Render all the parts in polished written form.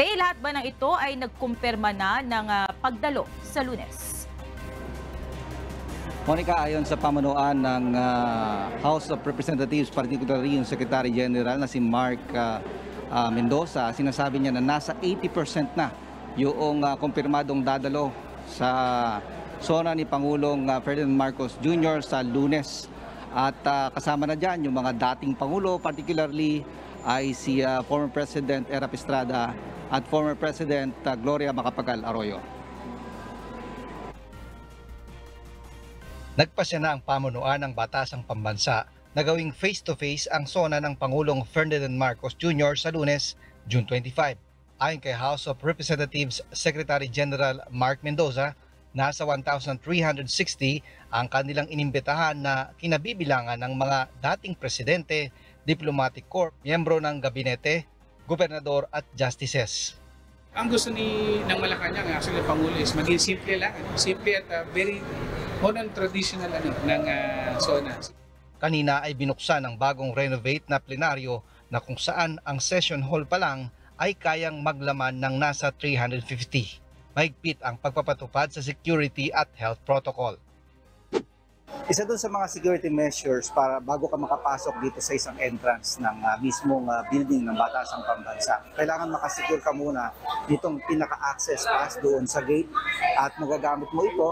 Today, lahat ba ng ito ay nagkumpirma na ng pagdalo sa Lunes? Monica, ayon sa pamunuan ng House of Representatives, particularly yung Secretary General na si Mark Mendoza, sinasabi niya na nasa 80% na yung kumpirmadong dadalo sa SONA ni Pangulong Ferdinand Marcos Jr. sa Lunes. At kasama na dyan yung mga dating Pangulo, particularly ay si former President Erap Estrada at former President Gloria Macapagal Arroyo. Nagpasya na ang pamunuan ng Batasang Pambansa na gawing face-to-face ang SONA ng Pangulong Ferdinand Marcos Jr. sa Lunes, June 25. Ayon kay House of Representatives Secretary General Mark Mendoza, nasa 1,360 ang kanilang inimbitahan na kinabibilangan ng mga dating presidente, diplomatic corps, miyembro ng gabinete, gobernador at justices. Ang gusto ng Malacañang, actually Pangulo, is maging simple lang. Simple at very modern traditional ng SONA. Kanina ay binuksan ang bagong renovate na plenaryo na kung saan ang session hall pa lang ay kayang maglaman ng nasa 350. Mahigpit ang pagpapatupad sa security at health protocol. Isa doon sa mga security measures para bago ka makapasok dito sa isang entrance ng mismong building ng Batasang Pambansa, kailangan makasecure ka muna nitong pinaka-access pass doon sa gate at magagamit mo ito.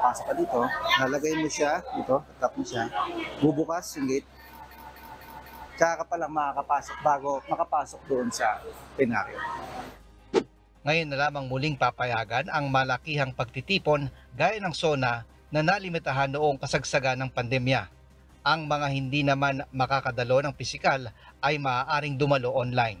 Papasok ka dito, nalagay mo siya dito, tap mo siya, bubukas yung gate, tsaka ka palang makakapasok bago makapasok doon sa plenaryo. Ngayon na lamang muling papayagan ang malakihang pagtitipon gaya ng SONA na nalimitahan noong kasagsagan ng pandemya. Ang mga hindi naman makakadalo ng pisikal ay maaaring dumalo online.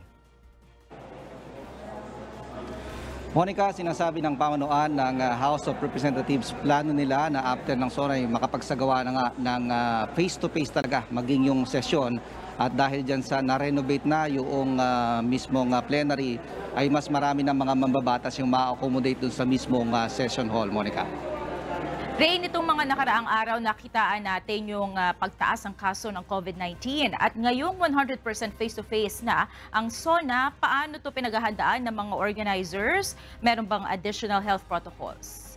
Monica, sinasabi ng pamanuan ng House of Representatives, plano nila na after ng SONA ay makapagsagawa ng face-to-face talaga maging yung sesyon. At dahil dyan sa na-renovate na yung mismong plenary, ay mas marami ng mga mambabatas yung ma-accommodate dun sa mismong session hall, Monica. Rain, itong mga nakaraang araw nakitaan natin yung pagtaas ng kaso ng COVID-19. At ngayong 100% face-to-face na ang SONA, paano ito pinaghahandaan ng mga organizers? Meron bang additional health protocols?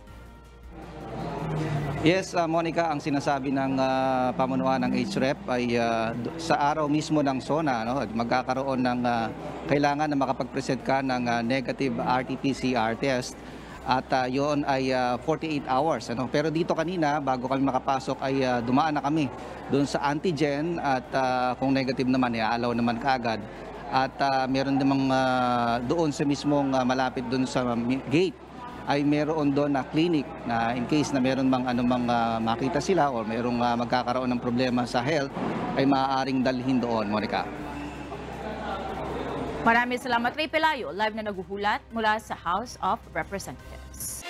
Yes, Monica, ang sinasabi ng pamunuan ng HREP ay sa araw mismo ng SONA, no, magkakaroon ng kailangan na makapag-present ka ng negative RT-PCR test at yon ay 48 hours. Ano? Pero dito kanina, bago kami makapasok ay dumaan na kami doon sa antigen at kung negative naman, i-allow naman kaagad. At meron namang doon sa mismong malapit doon sa gate, ay meron doon na clinic na in case na meron mang anumang makita sila o merong magkakaroon ng problema sa health ay maaaring dalhin doon, Monica. Maraming salamat, Ray Pelayo, live na naguhulat mula sa House of Representatives.